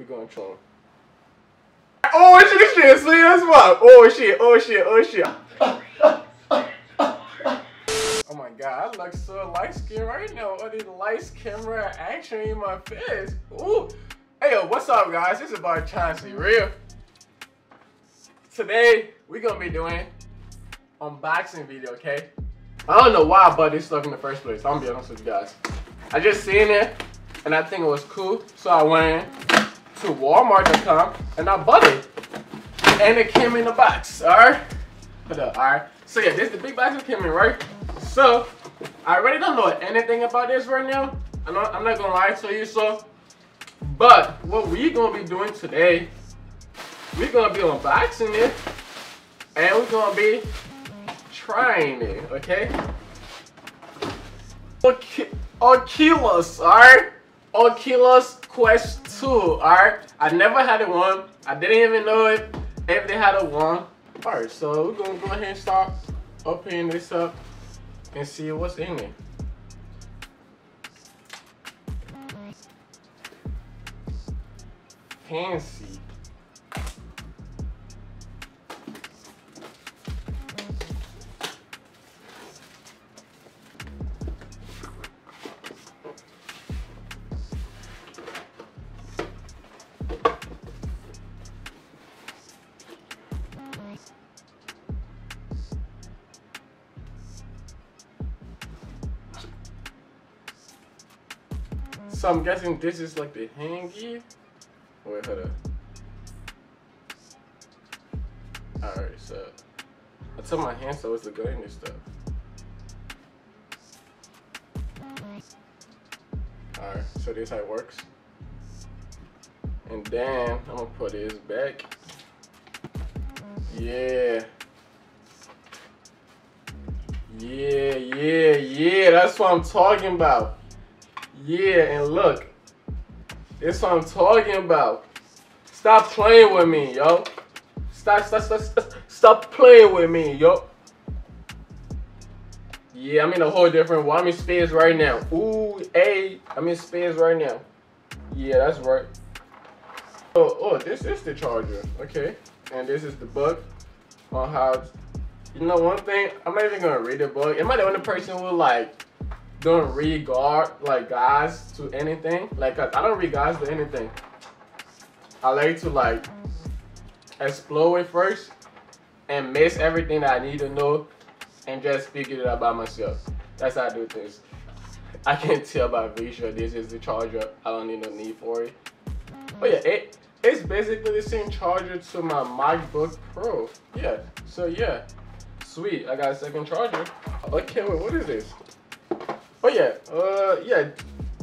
We going strong. Oh shit, see that's what. Oh shit, oh shit, oh shit. Oh my god, I look so light skinned right now. All these lights, camera, action in my face. Ooh. Hey yo, what's up guys? This is about Chauncey Real. Today we're gonna be doing unboxing video, okay? I don't know why I bought this stuff in the first place. I'm gonna be honest with you guys. I just seen it and I think it was cool, so I went to Walmart.com and I bought it. And it came in a box, alright? Hold up, alright. So yeah, this is the big box that came in, right? So I really don't know anything about this right now. I'm not gonna lie to you, so. But what we're gonna be doing today, we're gonna be unboxing it and we're gonna be trying it, okay? Oculus, alright? Oculus Quest 2, alright? I never had a one. I didn't even know it if they had a one. Alright, so we're gonna go ahead and start opening this up and see what's in it. Fancy. So I'm guessing this is like the hand gear. Wait, hold up. Alright, so I took my hand so it's the gun and stuff. Alright, so this is how it works. And then I'm gonna put this back. Yeah. Yeah, that's what I'm talking about. Yeah, and look, that's what I'm talking about. Stop playing with me, yo. Stop playing with me, yo. Yeah, I'm in a whole different world. I'm in space right now. Ooh, hey, I'm in space right now. Yeah, that's right. Oh, this is the charger, okay? And this is the book on how, you know, one thing, I'm not even gonna read the book. Am I the only person who like don't read guides to anything? Like, I don't read guides to anything. I like to like explore it first and miss everything that I need to know and just figure it out by myself. That's how I do things. I can't tell by visual this is the charger. I don't need no need for it. But yeah, it's basically the same charger to my MacBook Pro. Yeah, so yeah, sweet, I got a second charger. Okay, wait, what is this? Oh yeah,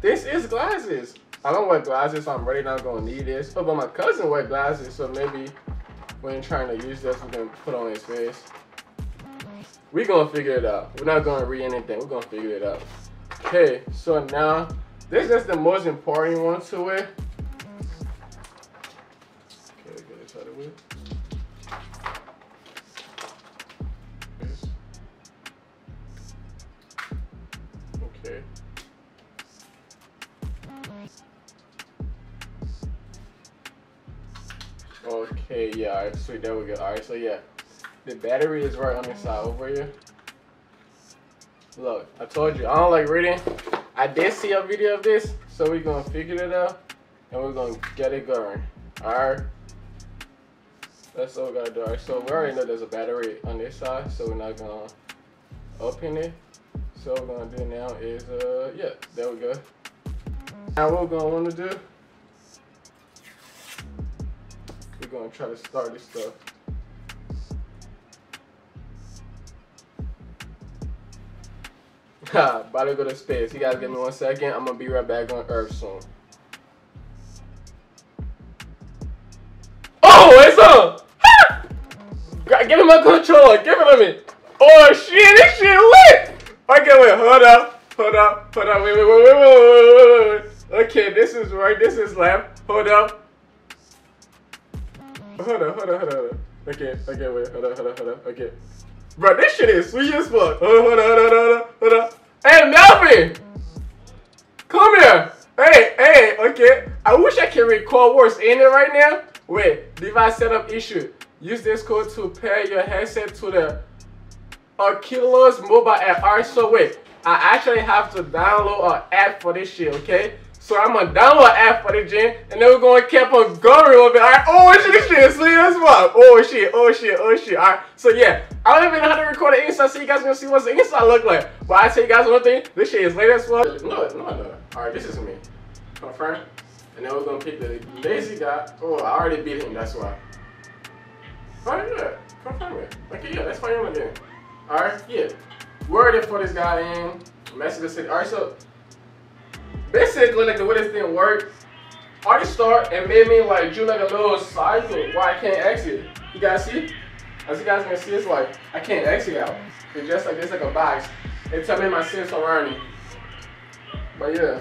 this is glasses. I don't wear glasses, so I'm really not gonna need this. Oh, but my cousin wear glasses, so maybe when trying to use this, we can put on his face. We're gonna figure it out. We're not gonna read anything, we're gonna figure it out. Okay, so now, this is the most important one to it. Okay, get this out of the way. Okay, yeah, all right, sweet, there we go. All right, so yeah, the battery is right on the side over here. Look, I told you, I don't like reading. I did see a video of this, so we're gonna figure it out and we're gonna get it going. All right, that's all we gotta do. All right, so we already know there's a battery on this side, so we're not gonna open it. So what we're gonna do now is, yeah, there we go. Now what we're gonna wanna do, we're gonna try to start this stuff. Ha, about to go to space. You guys give me 1 second, I'm gonna be right back on Earth soon. Oh, it's on! Ha! Give me my controller, give it to me! Oh shit, this shit lit! Okay, wait, hold up, wait. Okay, this is right, this is left, hold up. Okay, wait, hold up, okay. Bro, this shit is sweet as fuck. Hold up. Hey, Melvin! Come here! Hey, okay. I wish I can recall what's in it right now. Wait, device setup issue. Use this code to pair your headset to the Oculus mobile app. Alright, so wait, I actually have to download an app for this shit, okay? So I'm gonna download an app for this shit, and then we're gonna keep on going with it. Alright, oh shit, this shit is sweet as fuck. Oh shit, oh shit, oh shit. Alright, so yeah, I don't even know how to record the inside, so you guys gonna see what the inside look like. But I tell you guys one thing, this shit is late as fuck. No. Alright, this is me. Confirm. And then we're gonna pick the lazy guy. Oh, I already beat him, that's why. Alright, yeah, confirm it. Okay, yeah, let's find him again. Alright, yeah. Word it for this guy in Messenger City. Alright, so basically, like the way this thing works, I already start and made me like do like a little cycle why I can't exit. You guys see? As you guys can see, it's like I can't exit out. It's just like it's like a box. It tell me my sense around me. But yeah.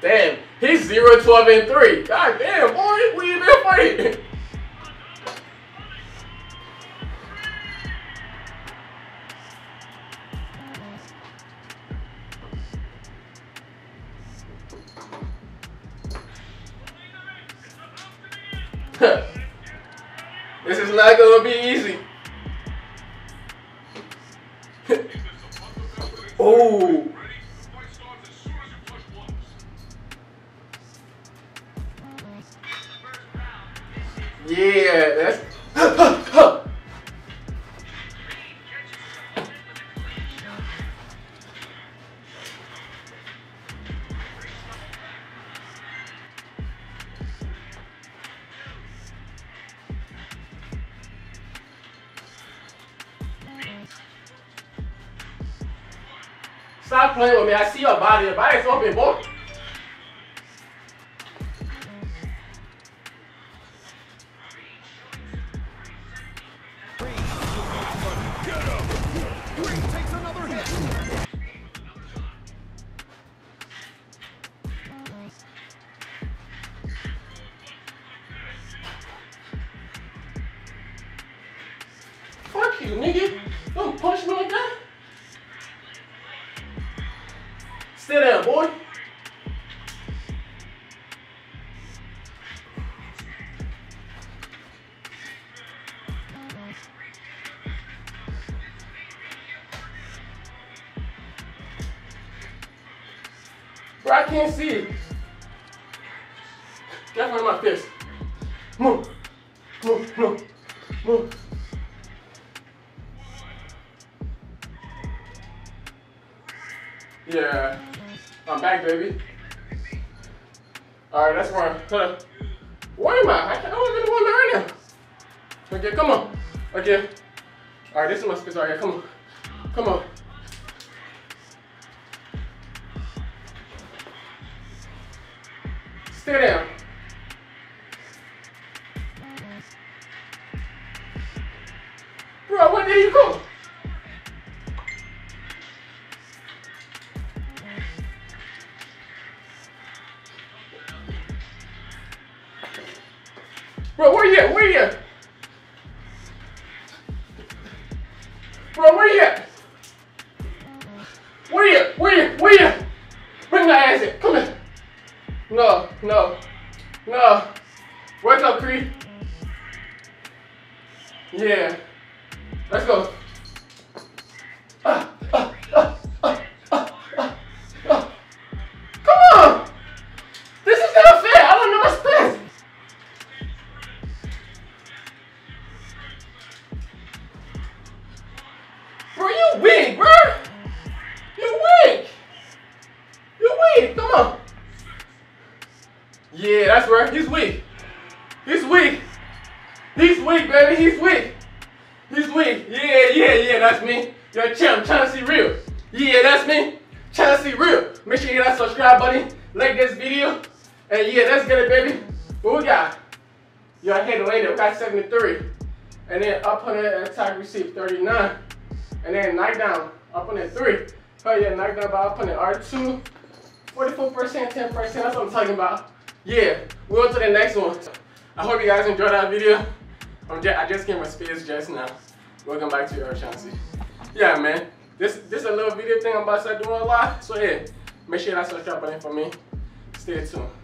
Damn, he's 0, 12, and 3. God damn, boy, we ain't been fighting. This is not gonna be easy. Oh. Yeah, that's. Stop playing with me. I see your body. Your body's open, boy. Fuck you, nigga. Don't punch me like that. Stay there, boy. Bro, I can't see it. Get out of my face. Move. Move, move, move. Yeah, I'm back, baby. All right, that's one. Where am I? I don't even want to learn it. Okay, come on. Okay. All right, this is my space right here. Come on. Come on. Stay down. Bro, where did you go? Bro, where you at? Where you at? Bro, where you at? Where you at? Where you at? Where you at? Bring my ass in. Come here. No, no, no. Wake up, Cree. Yeah. Let's go. Yeah, that's right. He's weak. He's weak. He's weak, baby. He's weak. He's weak. Yeah, that's me. Your champ, Chauncey Real. Yeah, that's me. Chauncey Real. Make sure you hit that subscribe button. Like this video. And yeah, let's get it, baby. What we got? Your head lady. We got 73. And then up on that attack receive 39. And then knockdown. Up on that 3. Oh yeah, knockdown by up on that R2. 44%, 10%. That's what I'm talking about. Yeah, we're on to the next one. I hope you guys enjoyed that video. I just came with space just now. Welcome back to your Chauncey. Yeah, man. This is a little video thing. thing I'm about to start doing a lot. So yeah, make sure that subscribe button for me. Stay tuned.